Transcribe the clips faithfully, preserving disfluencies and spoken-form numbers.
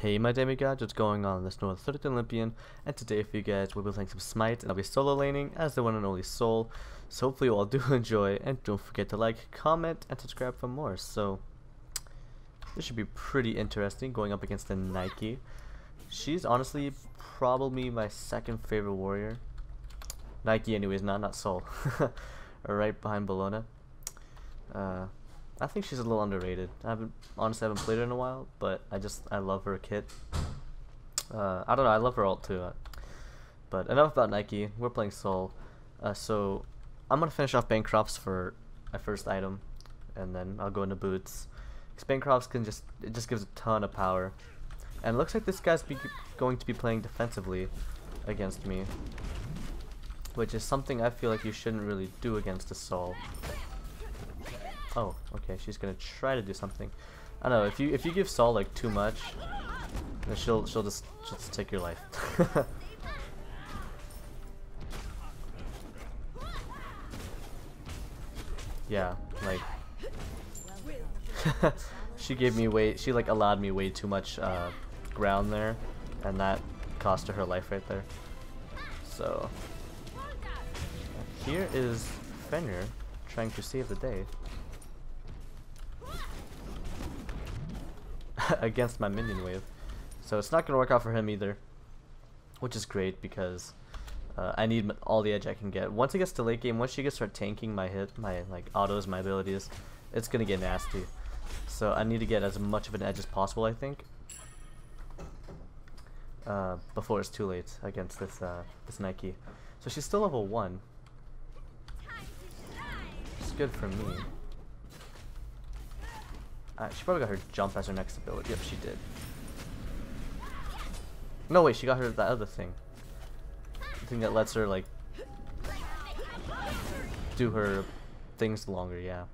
Hey my demigods, what's going on? This is North Thirteenth Olympian, and today for you guys we'll be playing some Smite, and I'll be solo laning as the one and only Sol. So hopefully you all do enjoy, and don't forget to like, comment, and subscribe for more. So this should be pretty interesting going up against the Nike. She's honestly probably my second favorite warrior. Nike anyways, not not Sol. Right behind Bologna. Uh I think she's a little underrated. I haven't honestly haven't played her in a while, but I just I love her kit. Uh, I don't know. I love her ult too. But enough about Nike. We're playing Sol, uh, so I'm gonna finish off Bancrofts for my first item, and then I'll go into Boots. Because Bancrofts can just it just gives a ton of power, and it looks like this guy's be going to be playing defensively against me, which is something I feel like you shouldn't really do against a Sol. Oh, okay, she's gonna try to do something. I don't know, if you if you give Sol like too much, then she'll she'll just just take your life. Yeah, like she gave me way she like allowed me way too much uh, ground there, and that cost her her life right there. So here is Fenrir trying to save the day. Against my minion wave, so it's not gonna work out for him either, which is great because uh, I need all the edge I can get. Once it gets to late game, once she gets start tanking my hit, my like autos, my abilities, it's gonna get nasty. So I need to get as much of an edge as possible, I think, uh, before it's too late against this uh, this Nike. So she's still level one. It's good for me. Uh, she probably got her jump as her next ability. Yep, she did. No, wait, she got her that other thing. The thing that lets her, like, do her things longer, yeah.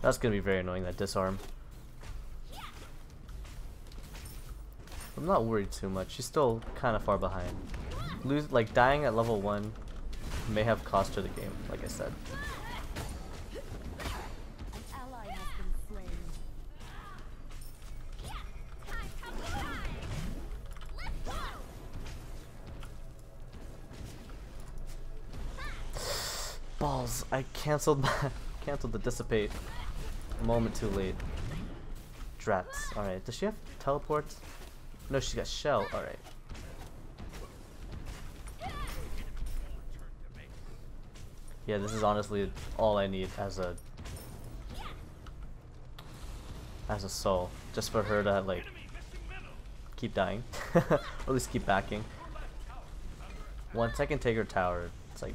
That's gonna be very annoying, that disarm. I'm not worried too much. She's still kind of far behind. Lose, like, dying at level one may have cost her the game, like I said. Balls! I canceled my canceled the dissipate a moment too late. Drats. Alright, does she have teleport? No, she's got shell. Alright. Yeah, this is honestly all I need as a as a soul. Just for her to like keep dying. Or at least keep backing. Once I can take her tower, it's like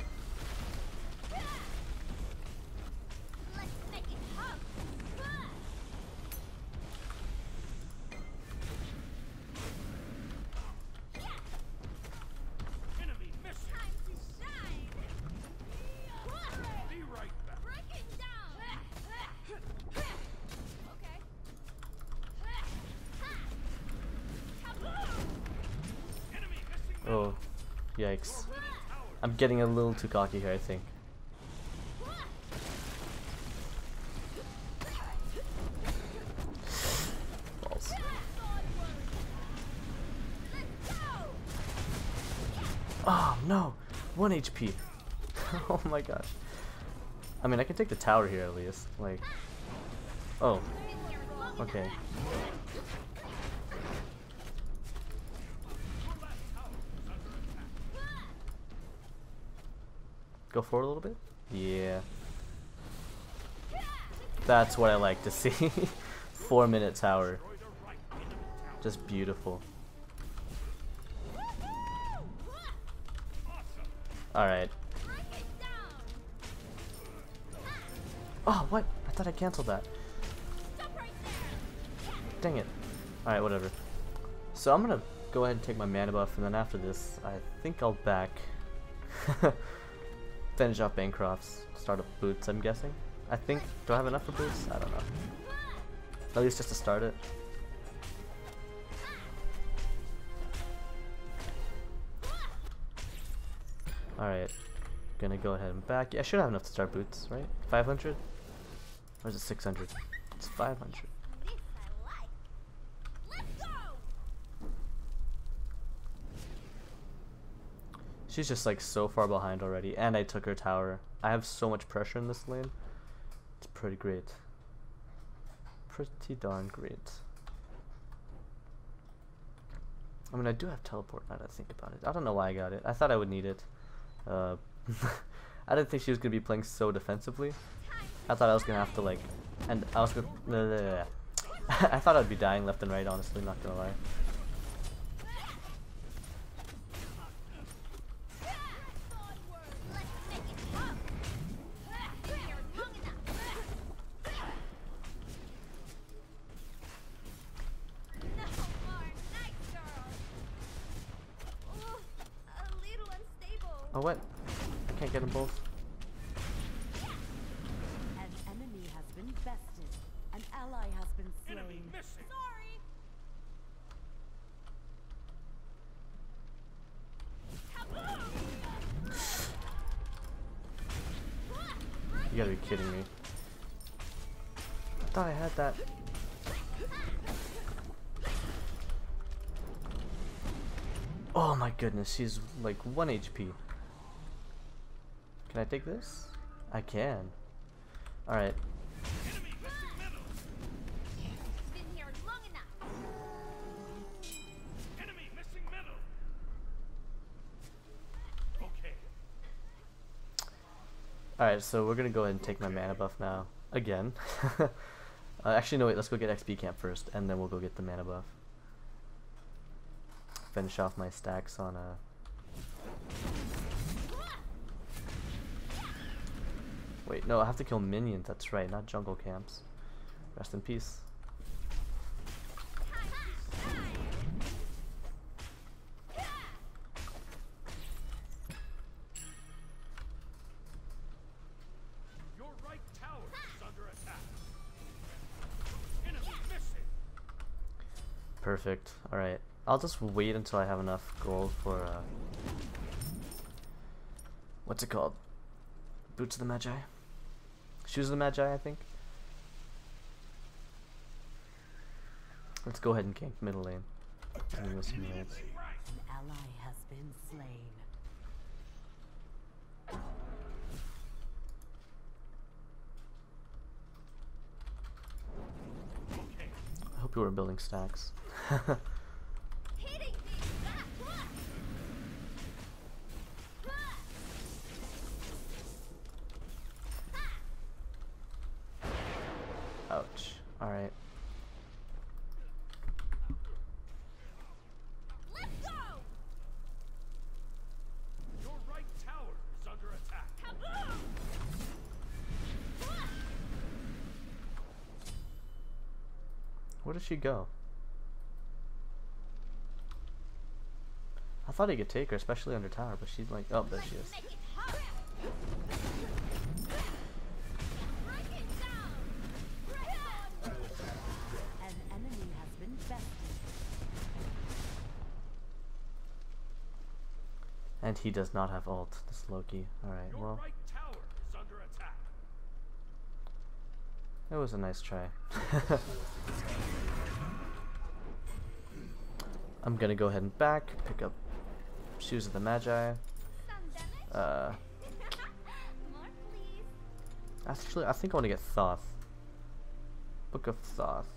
oh, yikes. I'm getting a little too cocky here, I think. Balls. Oh, no! one H P! Oh my gosh. I mean, I can take the tower here at least. Like... Oh. Okay. Go forward a little bit? Yeah. That's what I like to see. Four minute tower. Just beautiful. Alright. Oh, what? I thought I canceled that. Dang it. Alright, whatever. So I'm gonna go ahead and take my mana buff, and then after this, I think I'll back. Finish off Bancroft's, start up Boots, I'm guessing. I think, do I have enough for Boots? I don't know. At least just to start it. Alright, gonna go ahead and back. Yeah, I should have enough to start Boots, right? five hundred? Or is it six hundred? It's five hundred. She's just like so far behind already, and I took her tower. I have so much pressure in this lane. It's pretty great. Pretty darn great. I mean, I do have teleport now that I think about it. I don't know why I got it. I thought I would need it. Uh, I didn't think she was going to be playing so defensively. I thought I was going to have to like... And I was going to... I thought I'd be dying left and right, honestly, not going to lie. Oh, what? I can't get them both. An enemy has been bested. An ally has been slain. Enemy missing. Sorry. You gotta be kidding me. I thought I had that. Oh my goodness, she's like one H P. Can I take this? I can. Alright. Alright, so we're gonna go ahead and take my mana buff now. Again. uh, actually, no, wait, let's go get X P camp first, and then we'll go get the mana buff. Finish off my stacks on a. Wait, no, I have to kill minions, that's right, not jungle camps. Rest in peace. Your right tower is under attack. Enemy missing. Perfect. All right. I'll just wait until I have enough gold for uh what's it called? Boots of the Magi? Shoes of the Magi, I think. Let's go ahead and gank middle lane. An ally has been slain. I hope you were building stacks. Ouch. Alright. Let's go. Your right tower is under attack. Kaboom! Where did she go? I thought he could take her, especially under tower, but she's like, oh, there she is. And he does not have ult, this Loki. Alright, well. It was a nice try. I'm gonna go ahead and back, pick up Shoes of the Magi. Uh, actually, I think I want to get Thoth. Book of Thoth.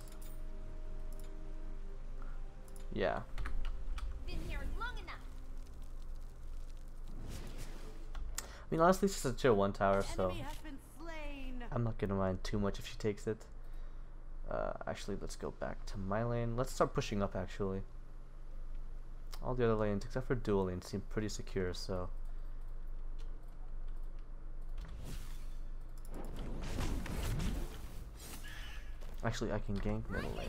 Yeah. I mean, honestly, she's a tier one tower, so I'm not gonna mind too much if she takes it. Uh, actually, let's go back to my lane. Let's start pushing up, actually. All the other lanes, except for dual lanes, seem pretty secure, so... Actually, I can gank middle lane.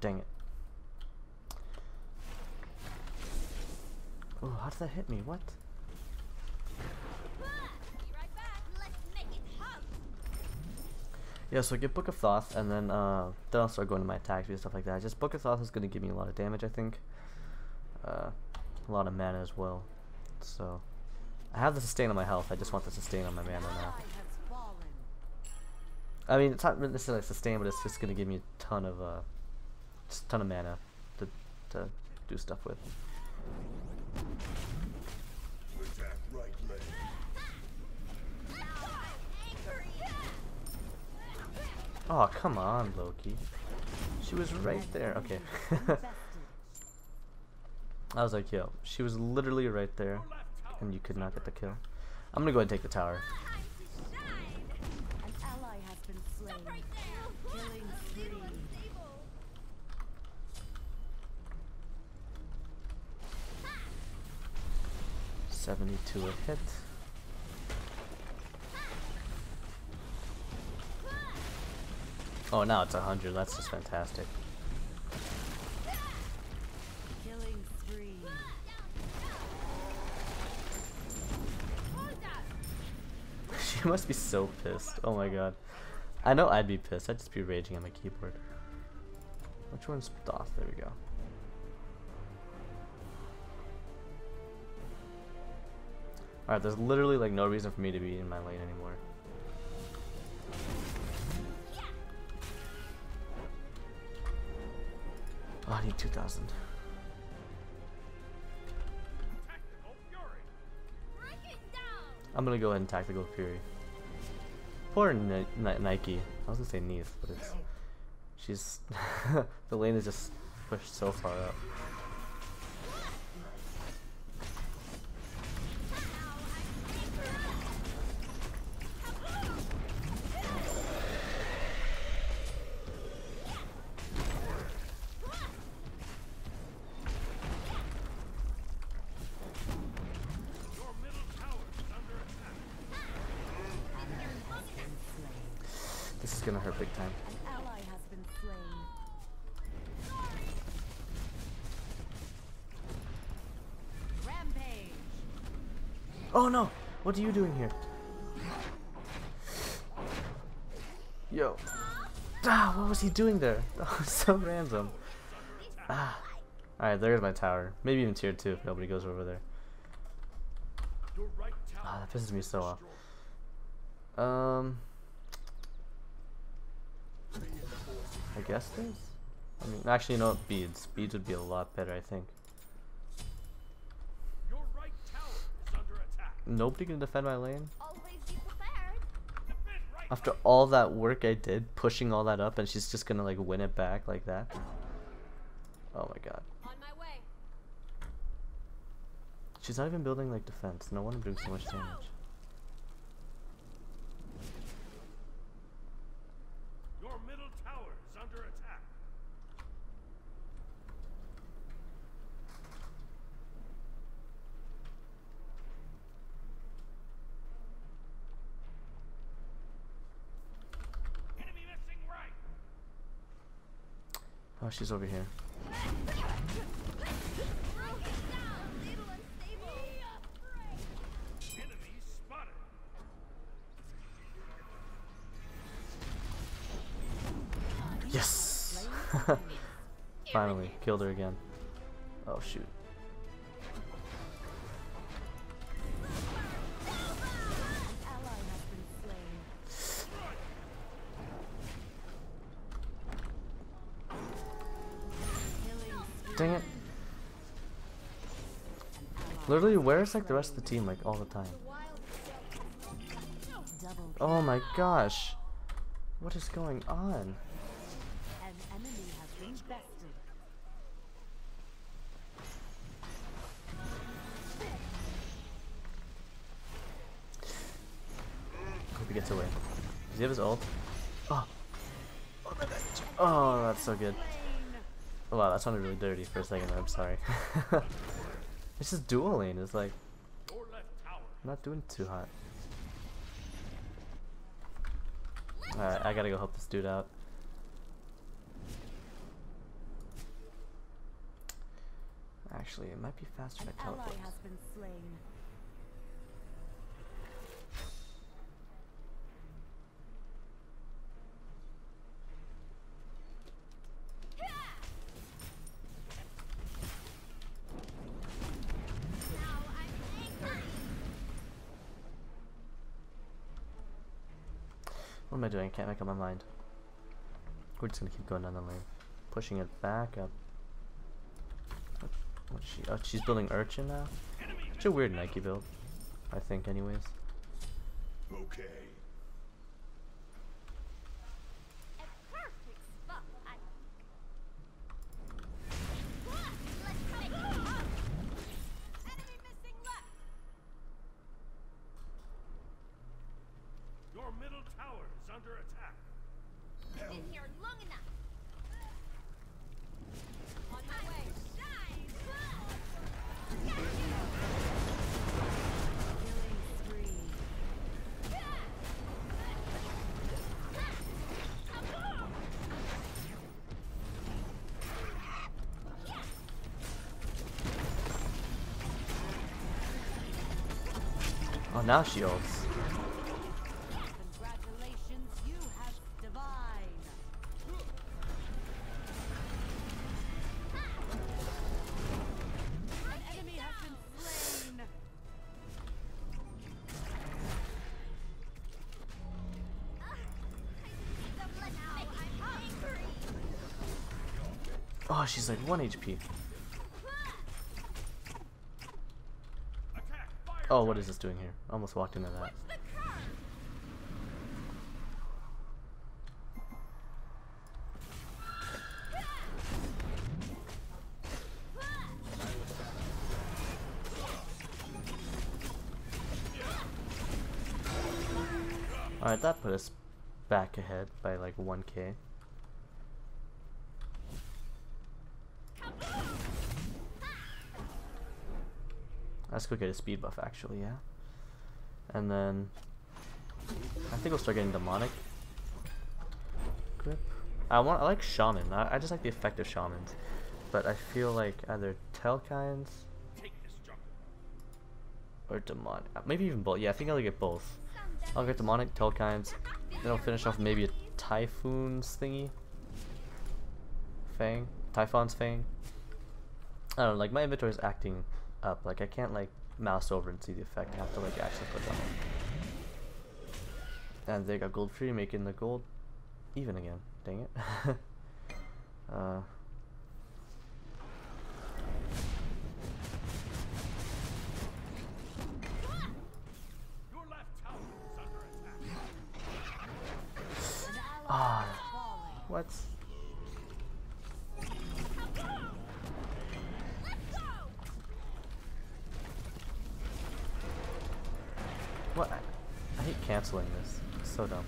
Dang it. Oh, how did that hit me? What? Yeah, so I get Book of Thoth, and then uh, then I'll start going to my attacks and stuff like that. Just Book of Thoth is going to give me a lot of damage, I think. Uh, a lot of mana as well. So, I have the sustain on my health, I just want the sustain on my mana now. I mean, it's not necessarily sustained, but it's just going to give me a ton of uh, just a ton of mana to to do stuff with. Oh, come on, Loki. She was right there. Okay. I was like, yo, she was literally right there, and you could not get the kill. I'm gonna go ahead and take the tower. seventy-two a hit. Oh, now it's a hundred. That's just fantastic. Killing spree. She must be so pissed. Oh my god. I know I'd be pissed. I'd just be raging on my keyboard. Which one's Thoth? There we go. Alright, there's literally like no reason for me to be in my lane anymore. Oh, I need two thousand. I'm gonna go ahead and Tactical Fury. Poor Ni Ni Nike. I was gonna say Nice, but it's... She's... the lane is just pushed so far up. Gonna hurt big time. An ally has been slain. Rampage. Oh no! What are you doing here? Yo. Ah, what was he doing there? That was so random. Ah. Alright, there's my tower. Maybe even tier two if nobody goes over there. Ah, that pisses me so off. Um... I guess there's? I mean, actually, you know what? Beads. Beads would be a lot better, I think. Your right tower is under attack. Nobody can defend my lane? After all that work I did, pushing all that up, and she's just gonna, like, win it back like that? Oh my god. On my way. She's not even building, like, defense. No wonder I'm doing so much damage. Oh, she's over here. Yes! Finally, killed her again. Oh, shoot. Dang it. Literally, where's like the rest of the team like all the time? Oh my gosh. What is going on? An enemy has been bested. Hope he gets away. Does he have his ult? Oh. Oh, that's so good. Wow, that sounded really dirty for a second, I'm sorry. It's just dual lane, it's like... I'm not doing too hot. Alright, I gotta go help this dude out. Actually, it might be faster if I teleport. What am I doing? I can't make up my mind. We're just gonna keep going down the lane. Pushing it back up. What's she? Oh, she's building Urchin now? It's a weird Nike build, I think, anyways. Okay. Oh, now she ults. Congratulations, you have divine. An enemy has been slain. Oh, she's like one H P. Oh, what is this doing here? I almost walked into that. Alright, that put us back ahead by like one K. Let's go get a speed buff, actually, yeah. And then I think we'll start getting demonic grip. I want, I like shaman. I, I just like the effect of shamans, but I feel like either Telkines or demonic, maybe even both. Yeah, I think I'll get both. I'll get demonic, Telkines. Then I'll finish off maybe a Typhon's thingy, Fang, Typhon's Fang. I don't know. Like my inventory is acting up, like I can't like mouse over and see the effect. I have to like actually click on it. And they got gold free, making the gold even again. Dang it. uh. Ah, what? What? I hate canceling this. It's so dumb.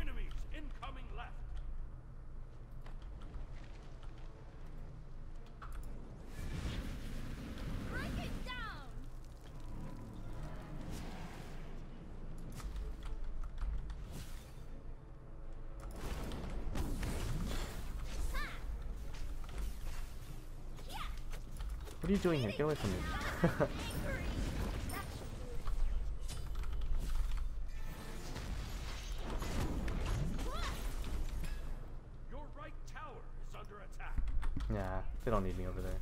Enemies incoming left. Break it down. What are you doing here? Get away from me. Your right tower is under attack. Yeah, they don't need me over there.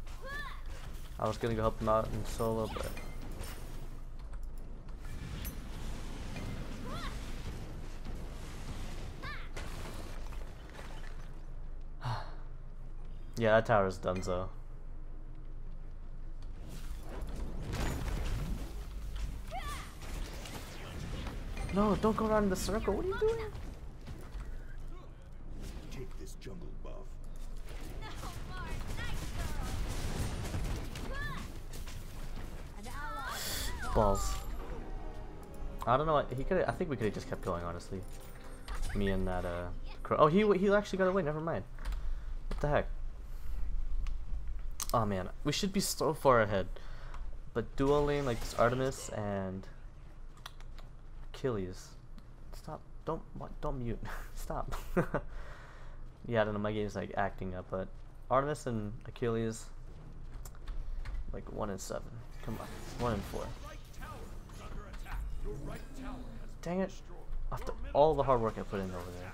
I was gonna go help them out in solo, but yeah, that tower is donezo. No, don't go around in the circle. What are you doing? Take this jungle buff. Balls. I don't know. What, he could. I think we could have just kept going. Honestly, me and that. Uh, oh, he he actually got away. Never mind. What the heck? Oh man, we should be so far ahead. But dual lane like this Artemis and Achilles. Stop. Don't don't mute. Stop. Yeah, I don't know. My game's like acting up, but Artemis and Achilles, like one and seven. Come on, one and four. Dang it! After all the hard work I put in over there,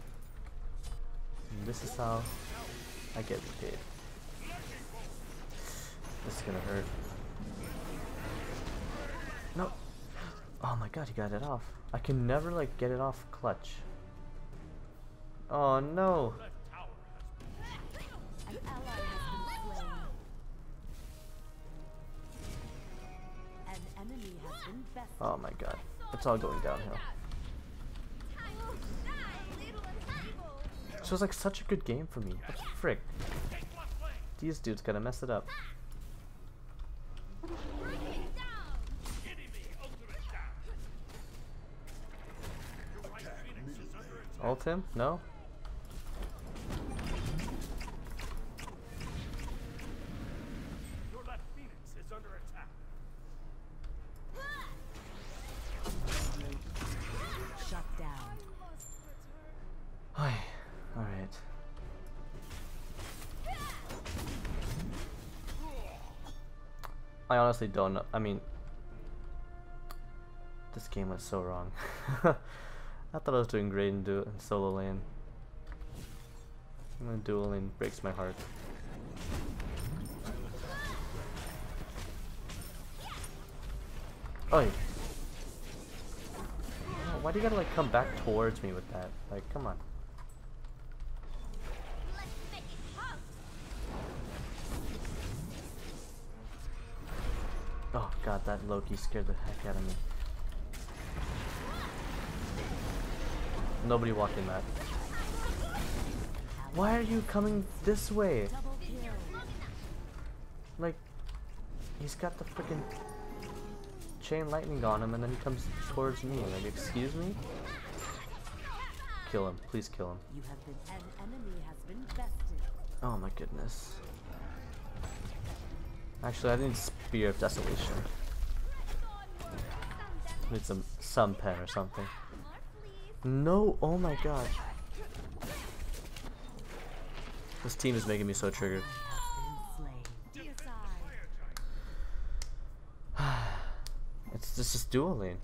and this is how I get repaid. This is gonna hurt. No. Oh my god, you got it off. I can never, like, get it off clutch. Oh no. Oh my god. It's all going downhill. This was like such a good game for me. What the frick? These dudes gotta mess it up. Ult him? No? I honestly don't know. I mean, this game was so wrong. I thought I was doing great in, do in solo lane. And then dual lane breaks my heart. Oi! Oh, why do you gotta like come back towards me with that? Like, come on. Oh god, that Loki scared the heck out of me. Nobody walked in that. Why are you coming this way? Like, he's got the freaking chain lightning on him and then he comes towards me. Like, excuse me? Kill him. Please kill him. Oh my goodness. Actually, I need Spear of Desolation. I need some some pen or something. No, oh my god. This team is making me so triggered. It's just, just dual lane.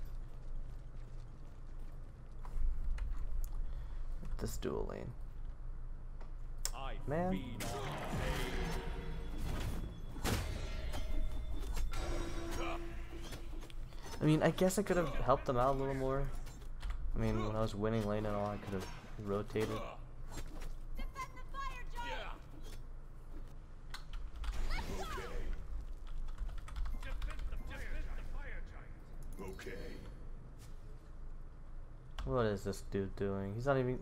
This dual lane. Man. I mean, I guess I could have helped them out a little more. I mean, when I was winning lane and all, I could have rotated. What is this dude doing? He's not even...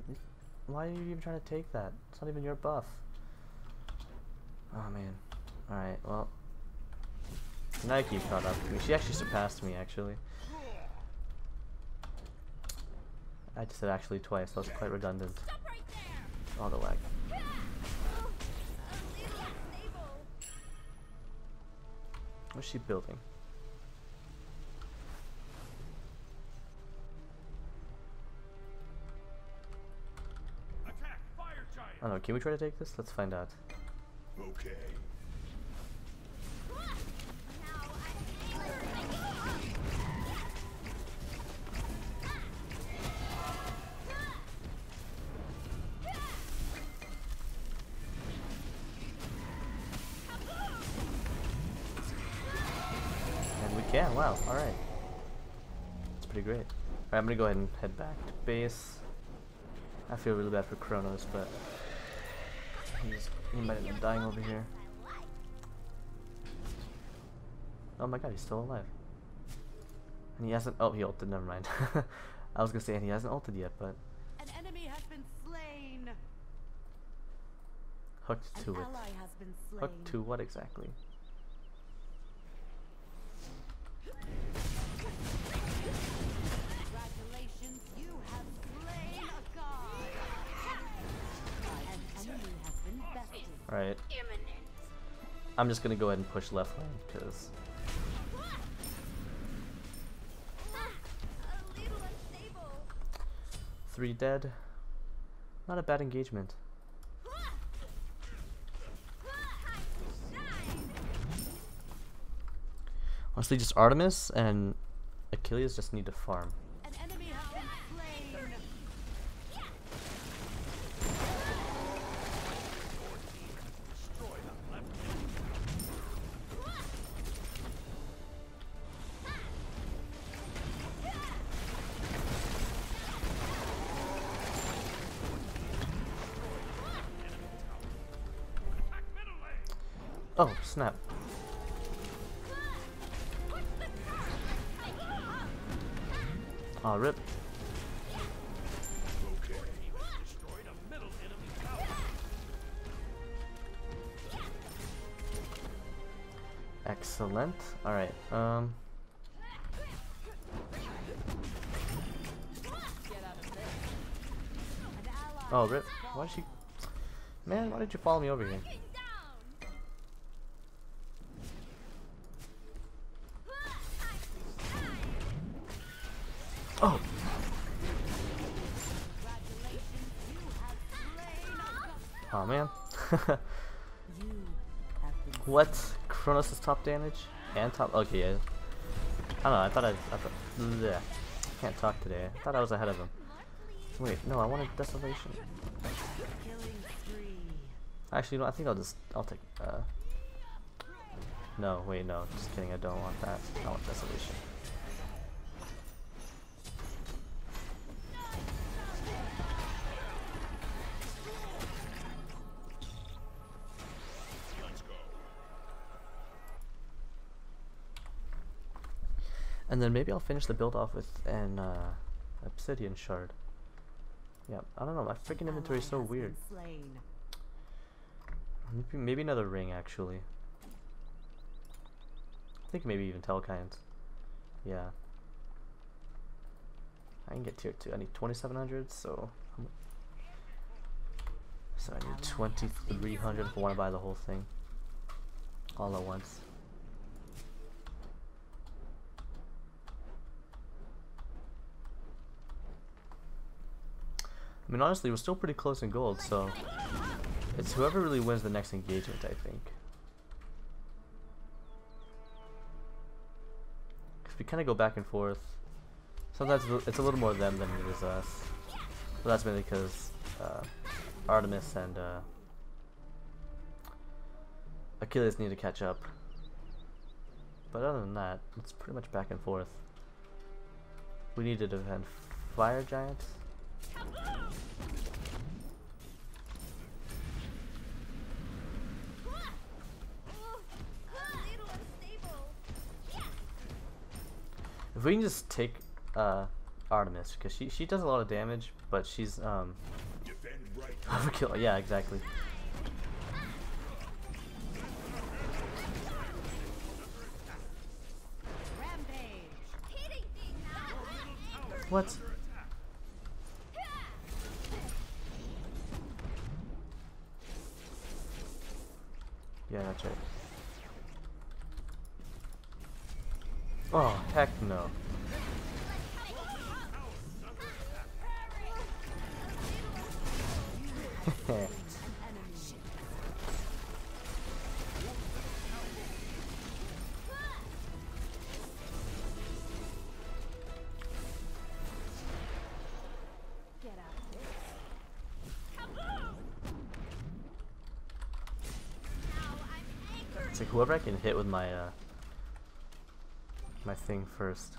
Why are you even trying to take that? It's not even your buff. Oh, man. Alright, well... Nike caught up to me. She actually surpassed me, actually. I just said actually twice. That was quite redundant. All the lag. What's she building? I don't know. Can we try to take this? Let's find out. Okay. Yeah, wow, alright. That's pretty great. Alright, I'm gonna go ahead and head back to base. I feel really bad for Kronos, but he's, he might have been dying over here. Oh my god, he's still alive. And he hasn't... Oh, he ulted, never mind. I was gonna say, and he hasn't ulted yet, but... An enemy has been slain. Hooked to it. Hooked to what exactly? Alright, I'm just gonna go ahead and push left lane because three dead, not a bad engagement. Honestly, just Artemis and Achilles just need to farm. Oh, snap. Oh, rip. Excellent. Alright, um... oh, rip. Why did you... Man, why did you follow me over here? Oh! Oh, man. What? Kronos is top damage? And top... Okay, yeah. I don't know, I thought I... I thought, can't talk today. I thought I was ahead of him. Wait, no, I wanted Desolation. Actually, no, I think I'll just, I'll take, uh, no, wait, no, just kidding, I don't want that, I want Desolation. And then maybe I'll finish the build off with an, uh, Obsidian Shard. Yeah, I don't know, my freaking inventory is so weird. Maybe, maybe another ring, actually. I think maybe even Telkines. Yeah. I can get tier two. I need twenty-seven hundred, so... I'm so I need twenty-three hundred if I want to buy the whole thing. All at once. I mean, honestly, we're still pretty close in gold, so... it's whoever really wins the next engagement, I think. Because we kind of go back and forth. Sometimes it's a little more them than it is us. But that's mainly because uh, Artemis and uh, Achilles need to catch up. But other than that, it's pretty much back and forth. We need to defend Fire Giant. If we can just take uh, Artemis, because she she does a lot of damage, but she's um overkill. Yeah, exactly. What? Yeah, that's right. Oh, heck no. It's like whoever I can hit with my uh my thing first.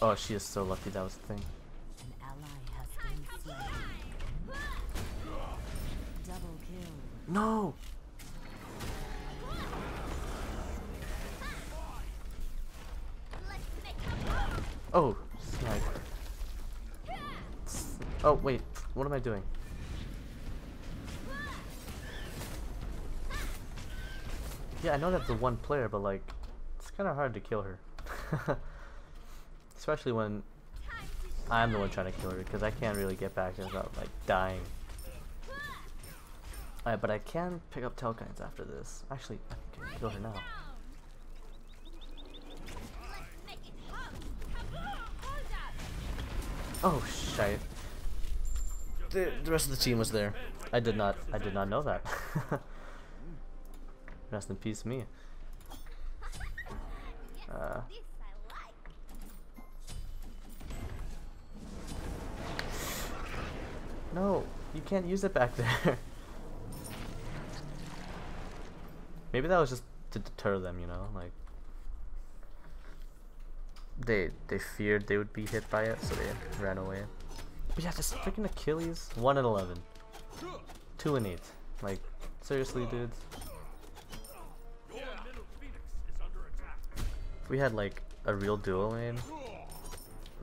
Oh, she is so lucky that was the thing. An ally has been slain. Double kill. No. Oh, sniper. Oh wait, what am I doing? Yeah, I know that's the one player, but like, it's kind of hard to kill her. Especially when I'm the one trying to kill her, because I can't really get back without like dying. Alright, but I can pick up Telkines after this. Actually, I can kill her now. Oh shit! The, the rest of the team was there. I did not. I did not know that. Rest in peace, me. Uh. No, you can't use it back there. Maybe that was just to deter them, you know, like they they feared they would be hit by it, so they ran away. But yeah, just freaking Achilles, one and eleven. two and eight. Like, seriously, dudes. If we had, like, a real duo lane,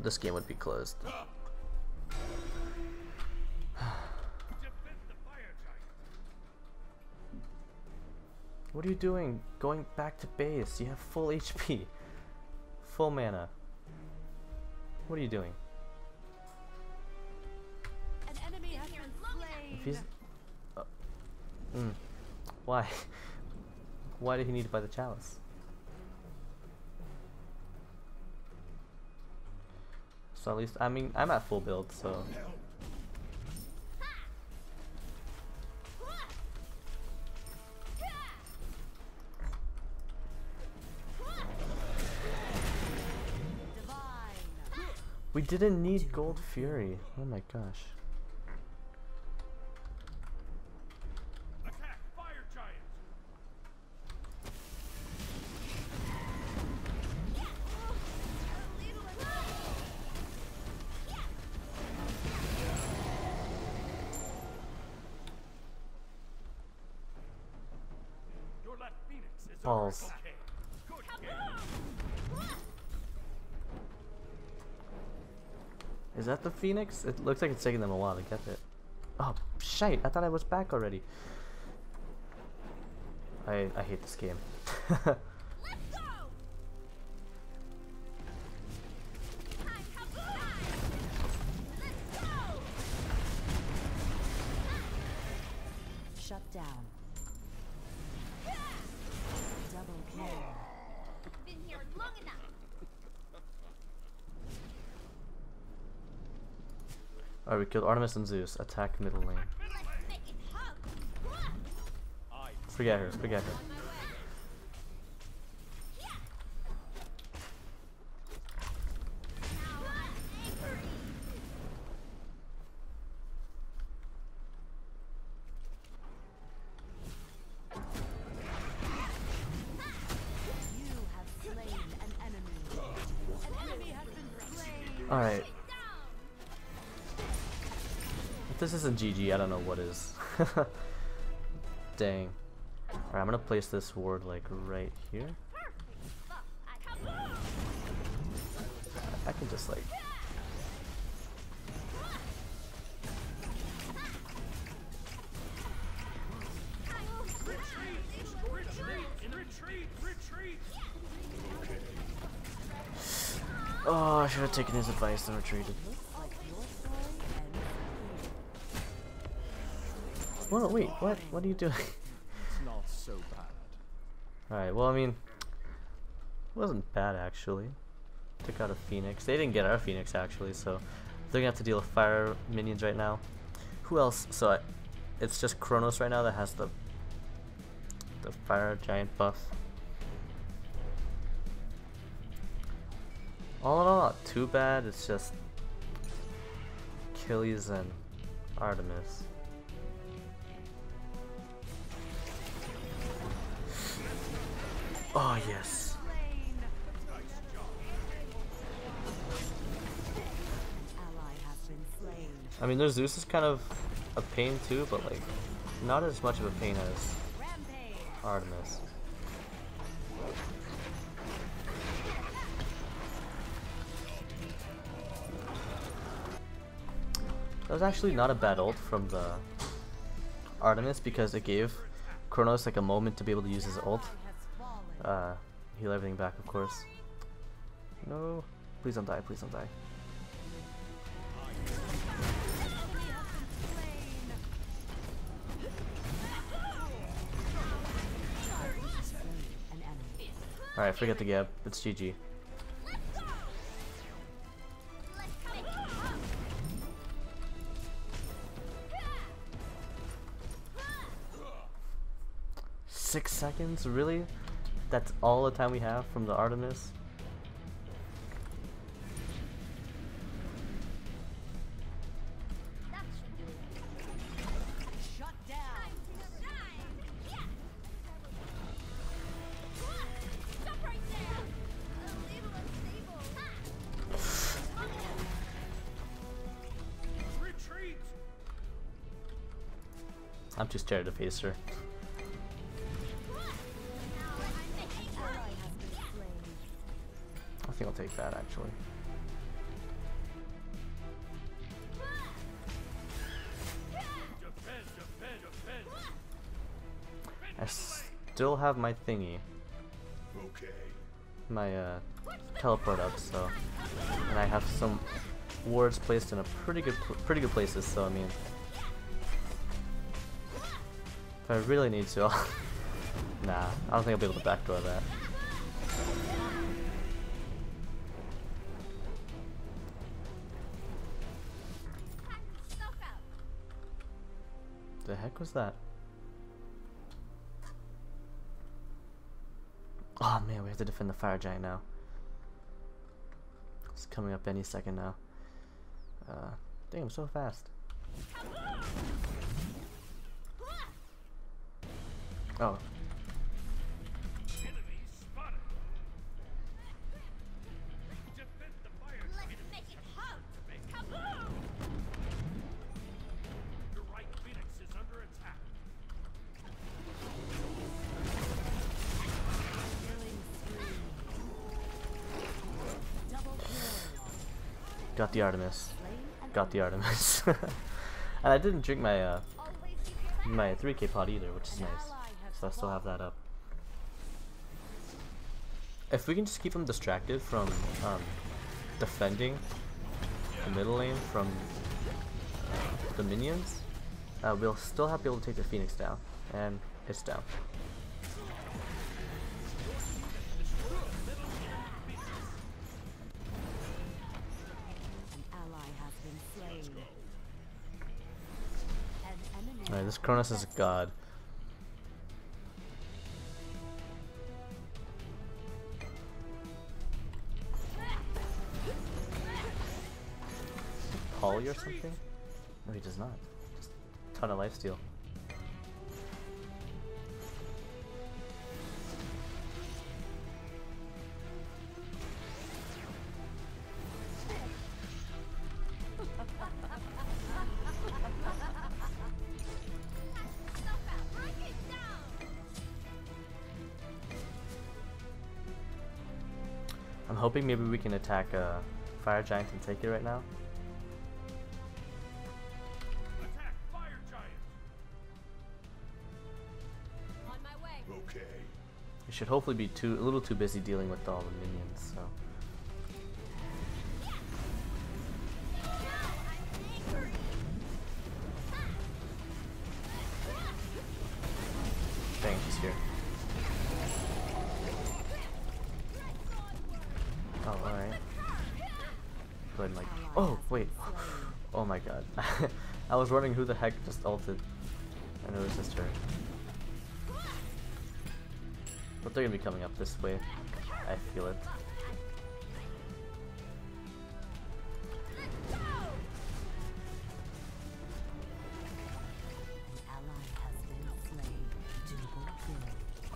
this game would be closed. What are you doing? Going back to base. You have full H P. Full mana. What are you doing? An enemy has been slain. If he's... Oh. Mm. Why? Why did he need to buy the chalice? So at least, I mean, I'm at full build, so... We didn't need Gold Fury. Oh my gosh. Attack, Fire Giant. Your left Phoenix is balls. Is that the Phoenix? It looks like it's taking them a while to get it. Oh, shite! I thought I was back already. I I hate this game. Let's go. Let's go. Shut down. Double kill. Been here long enough. Alright, we killed Artemis and Zeus. Attack middle lane. Forget her, forget her. Alright. This isn't G G, I don't know what is. Dang. Alright, I'm gonna place this ward like right here. I can just like... Oh, I should have taken his advice and retreated. Whoa, wait, what? What are you doing? It's not so bad. Alright, well, I mean, it wasn't bad, actually. Took out a Phoenix. They didn't get our Phoenix, actually, so they're gonna have to deal with fire minions right now. Who else? So, I, it's just Kronos right now that has the, the Fire Giant buff. All in all, not too bad. It's just Achilles and Artemis. Oh, yes. I mean, their Zeus is kind of a pain too, but like, not as much of a pain as Artemis. That was actually not a bad ult from the Artemis because it gave Kronos like a moment to be able to use his ult. Uh, heal everything back, of course. No, please don't die, please don't die. Alright, forget the gap. It's G G. Six seconds? Really? That's all the time we have from the Artemis. That should do it. Shut down. Yeah. Stop right there. I'm too scared to face her. I think I'll take that actually. I still have my thingy. Okay. My uh, teleport up, so, and I have some wards placed in a pretty good, pretty good places. So I mean, if I really need to, I'll nah, I don't think I'll be able to backdoor that. The heck was that? Oh man, we have to defend the Fire Giant now. It's coming up any second now. Uh, damn, so fast. Oh. Got the Artemis. Got the Artemis. And I didn't drink my uh, my three K pot either, which is nice. So I still have that up. If we can just keep them distracted from um, defending the middle lane from uh, the minions, uh, we'll still have to be able to take the Phoenix down, and it's down. Alright, this Kronos is a god. Poly or something? No, he does not. Just a ton of lifesteal. I'm hoping maybe we can attack a Fire Giant and take it right now. Attack Fire Giant. On my way. Okay. I should hopefully be too a little too busy dealing with all the minions, so. Dang, she's here. Oh, alright. Go ahead and like. Oh, wait. Oh my god. I was wondering who the heck just ulted. And it was just her. But they're gonna be coming up this way. I feel it.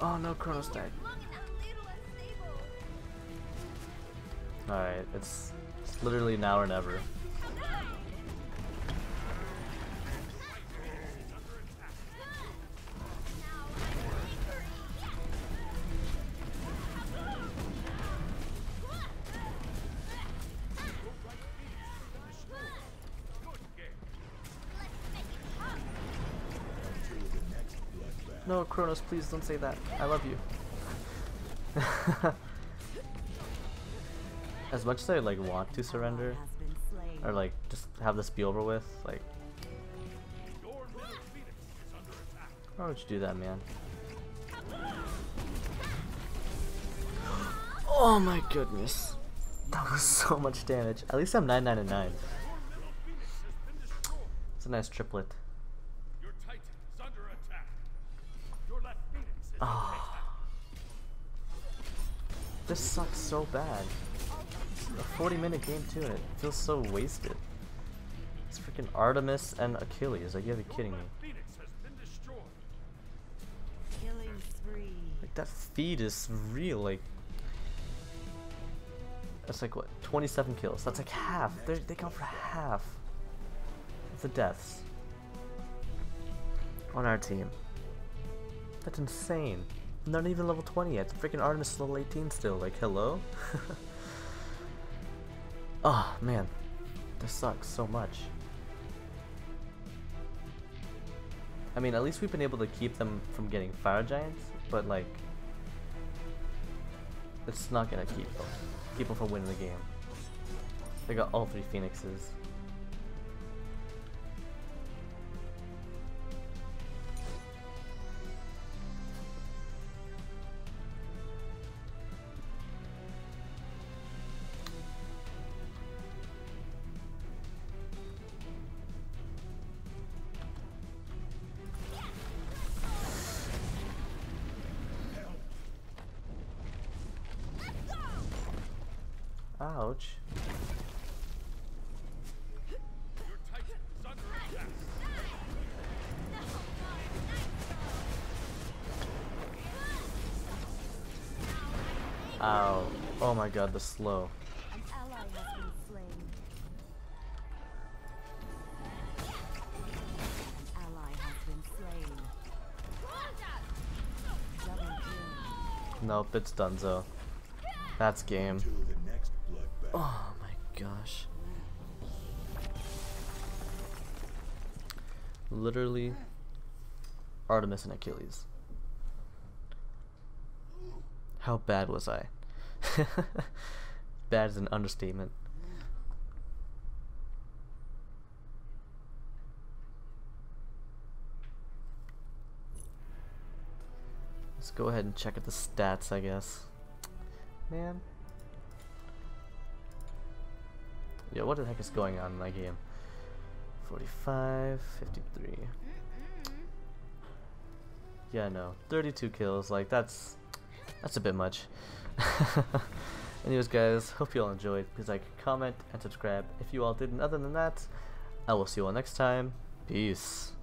Oh no, Kronos died. Alright, it's, it's literally now or never. No, Kronos, please don't say that. I love you. As much as I like want to surrender, or like just have this be over with, like, why would you do that, man? Oh my goodness, that was so much damage. At least I'm nine nine nine. It's a nice triplet. Oh. This sucks so bad. A forty minute game too, and it feels so wasted. It's freaking Artemis and Achilles. Like, you gotta be kidding me. Like, that feed is real. Like, that's like what, twenty-seven kills? That's like half. They're, they count for half of the deaths. on our team. That's insane. Not even level twenty yet. Freaking Artemis is level eighteen still. Like, hello? Oh, man. This sucks so much. I mean, at least we've been able to keep them from getting Fire Giants, but, like, it's not gonna keep them. Keep them from winning the game. They got all three Phoenixes. Ouch. Ow. Oh my god, the slow. Nope, it's donezo. That's game. Oh my gosh. Literally Artemis and Achilles. How bad was I? Bad is an understatement. Let's go ahead and check out the stats, I guess. Man. Yo, what the heck is going on in my game? forty-five, fifty-three. Yeah, no. thirty-two kills. Like, that's that's a bit much. Anyways, guys, hope you all enjoyed. Please like, comment, and subscribe if you all didn't. Other than that, I will see you all next time. Peace.